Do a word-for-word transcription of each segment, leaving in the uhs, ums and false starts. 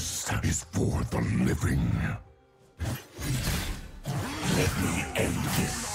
curse is for the living. Let me end this.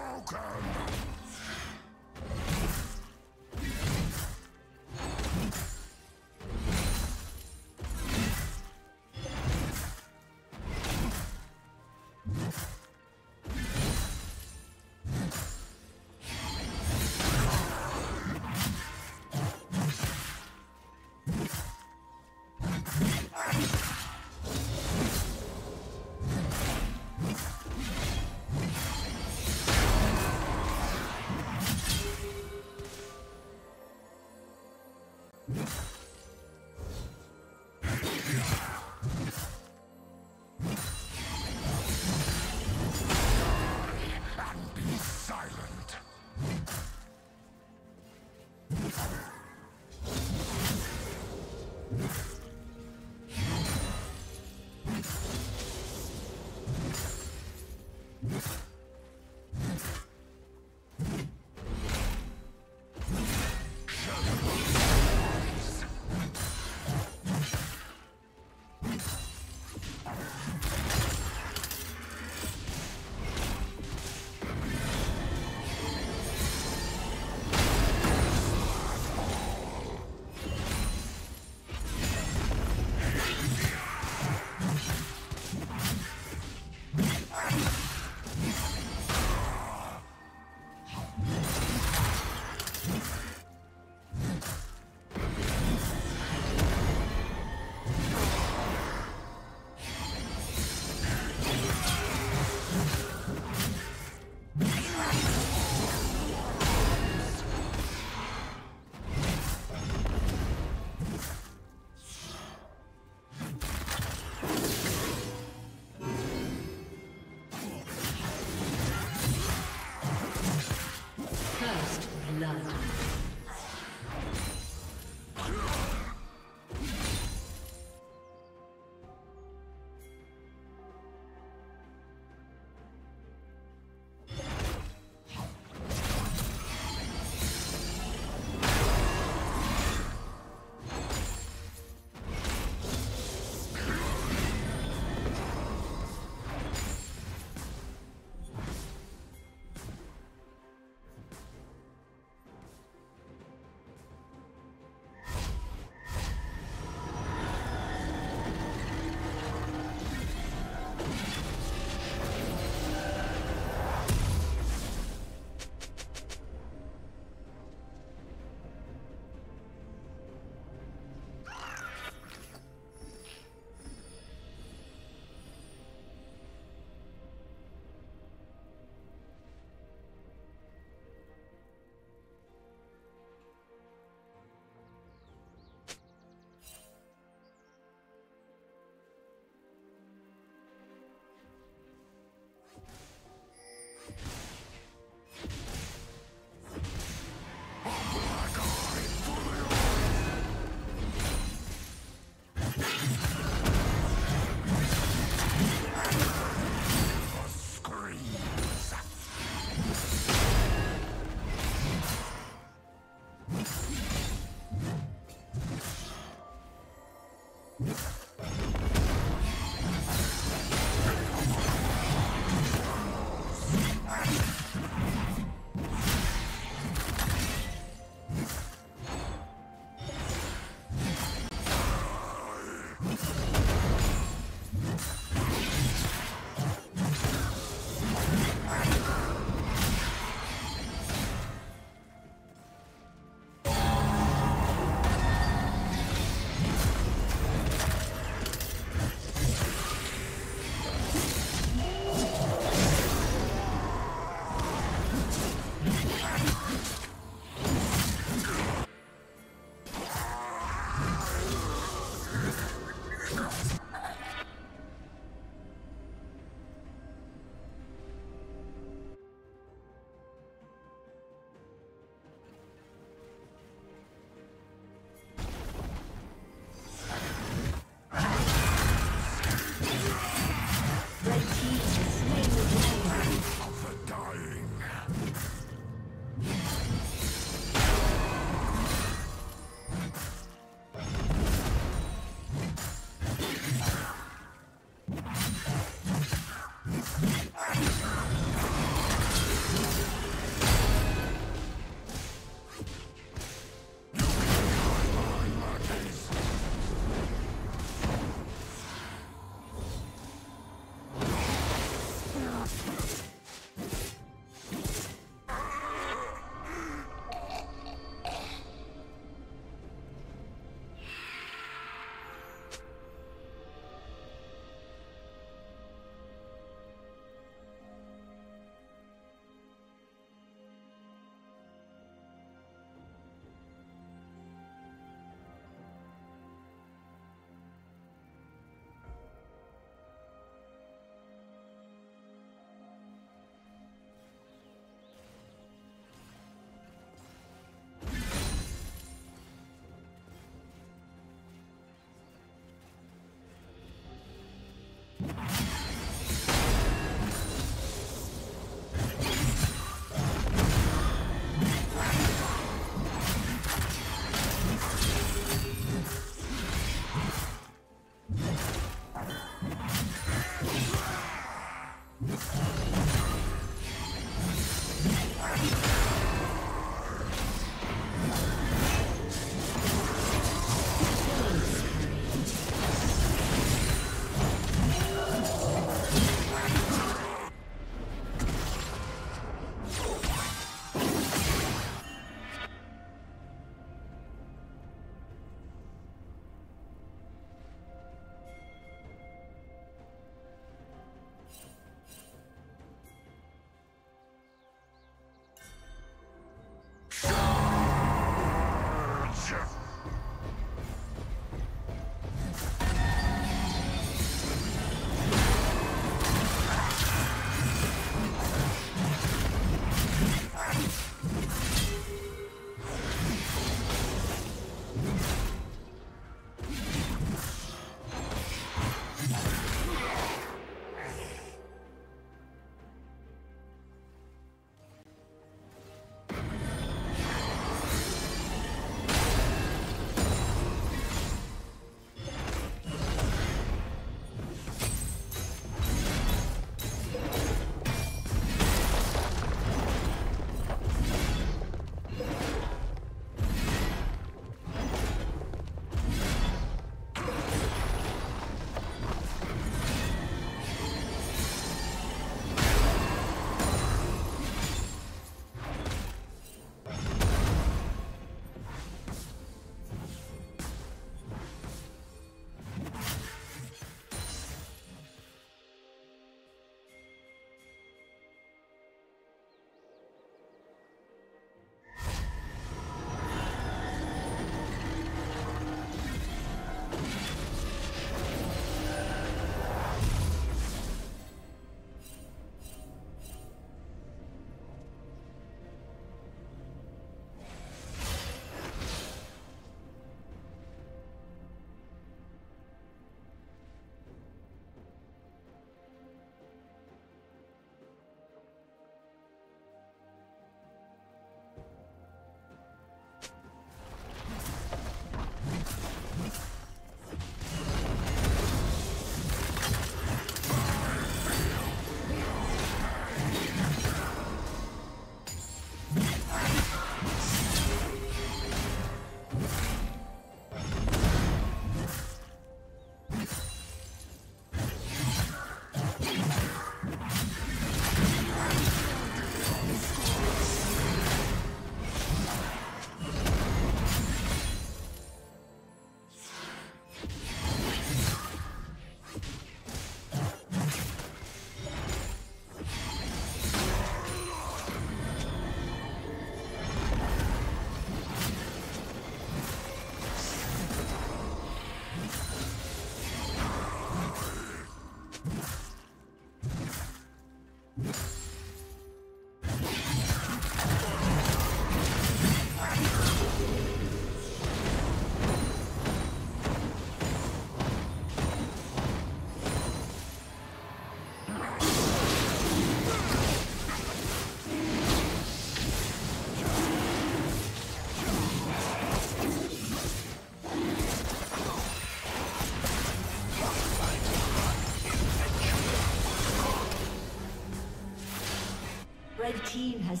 Red team has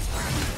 All right.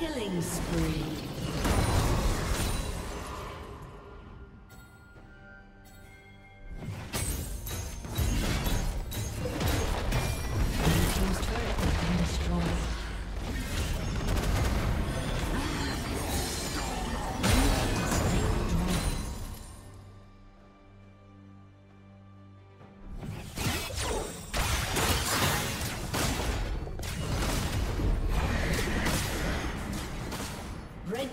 Killing spree. Red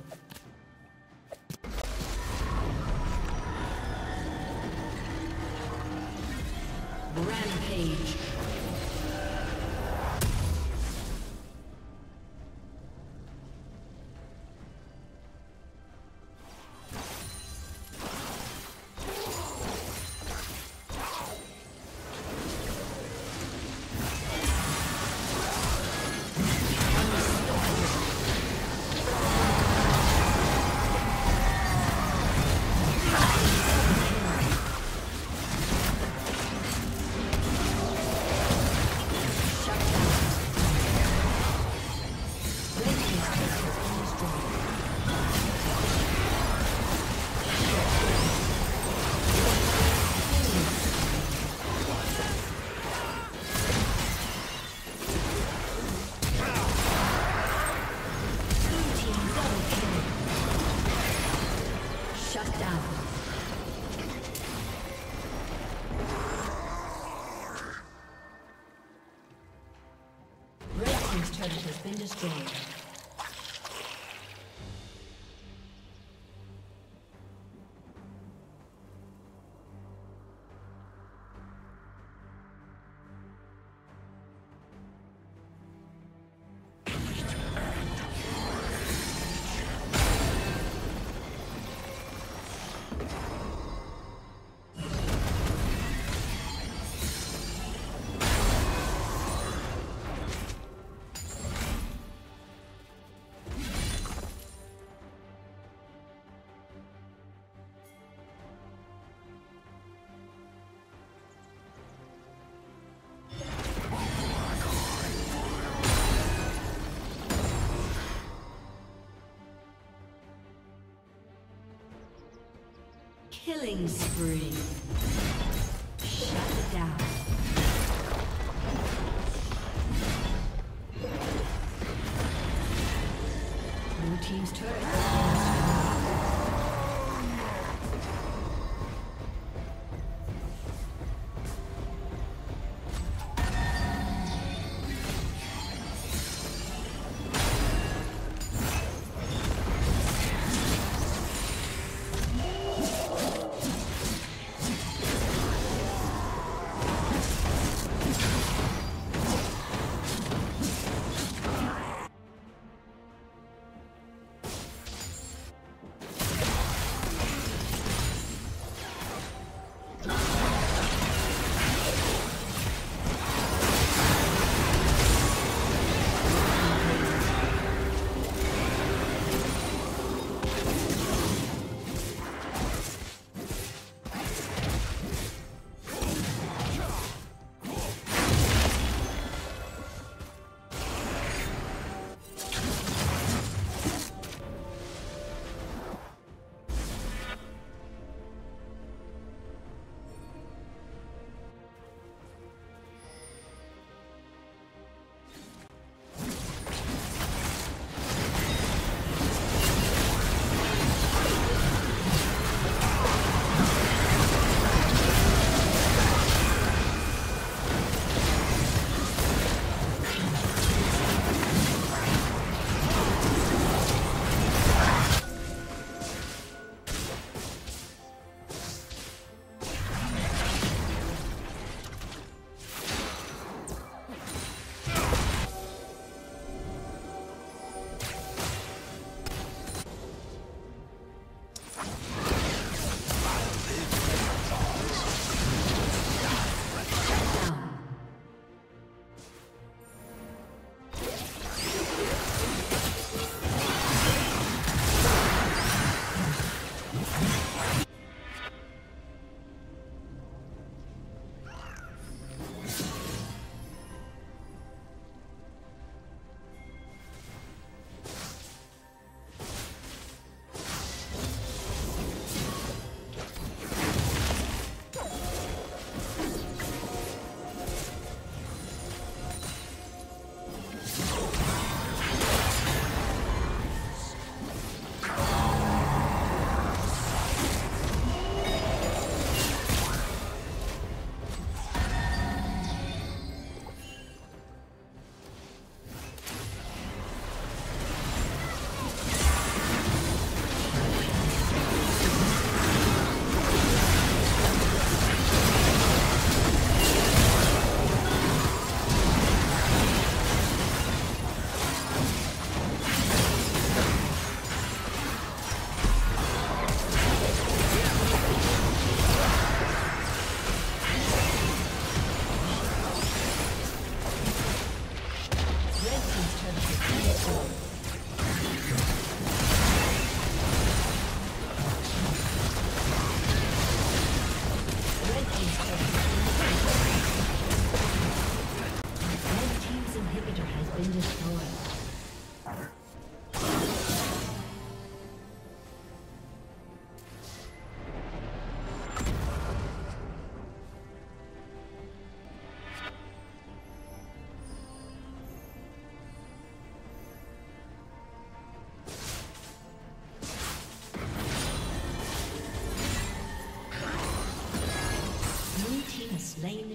Rampage. turret has been destroyed. Killing spree. Shut it down. Blue team's turret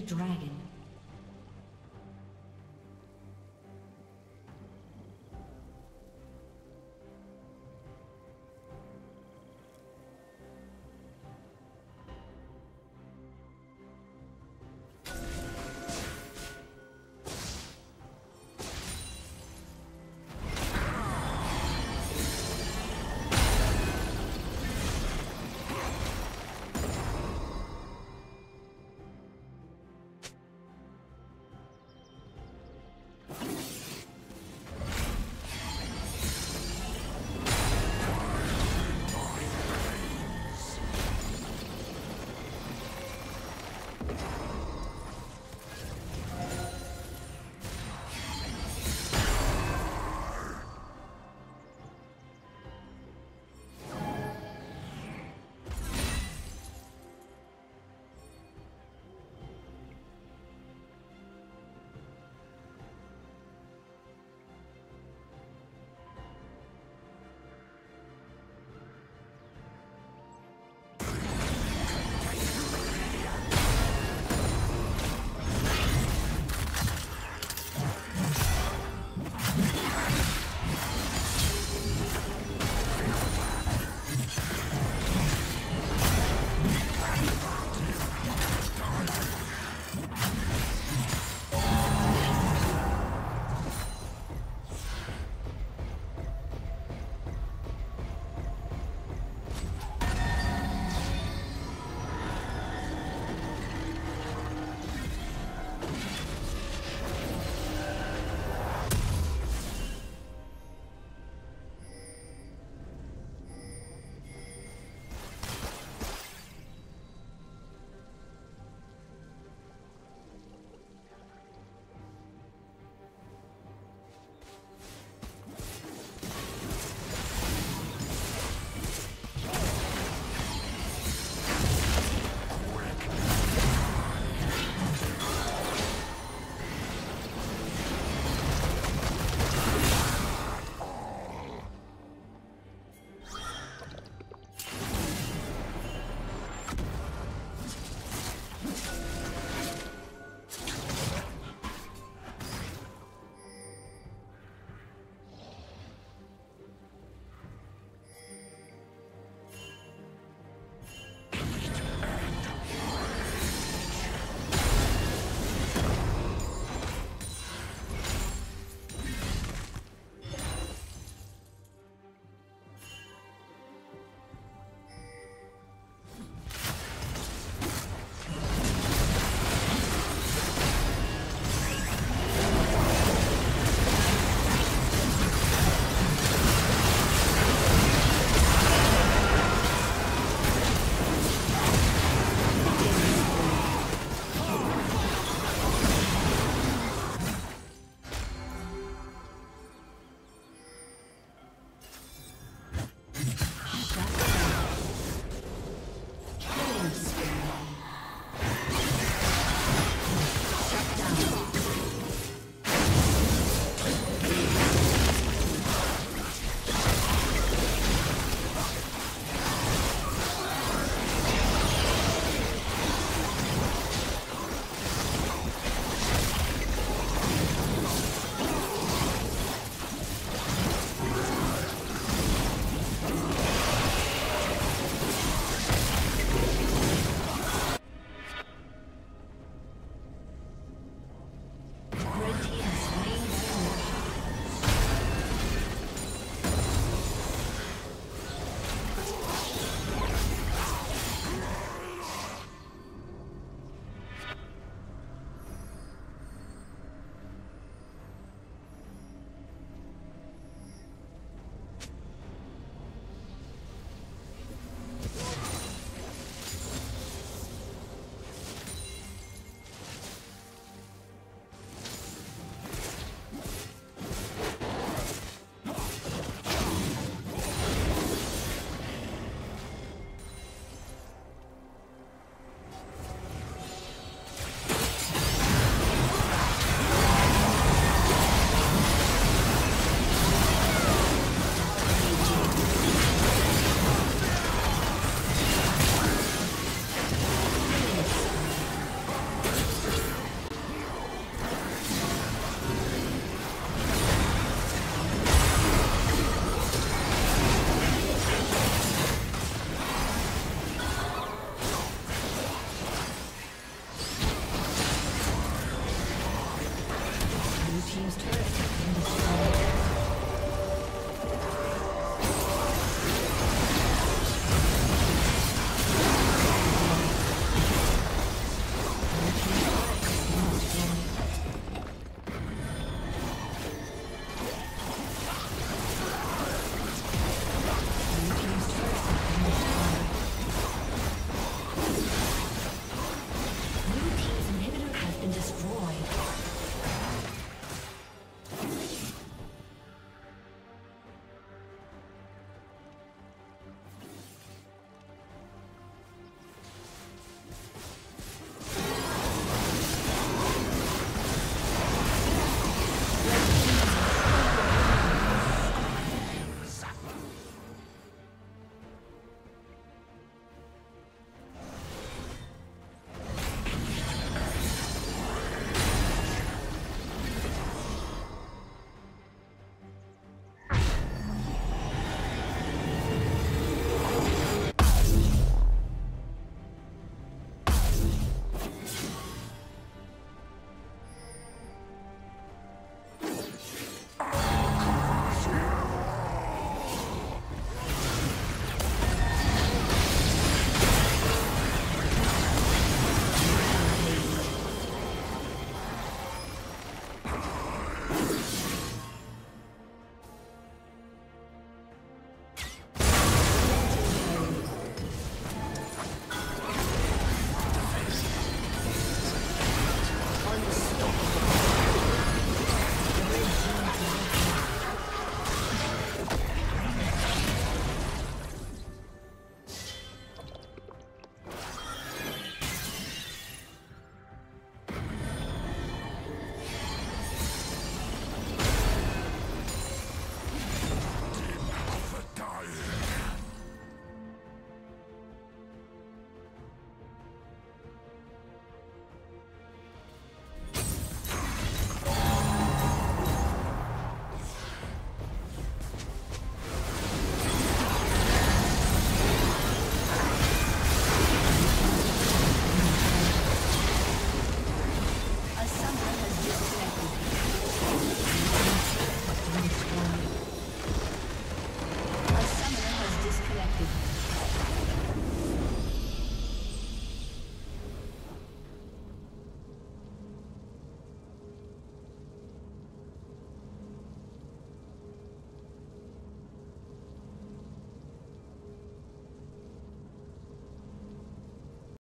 dragon.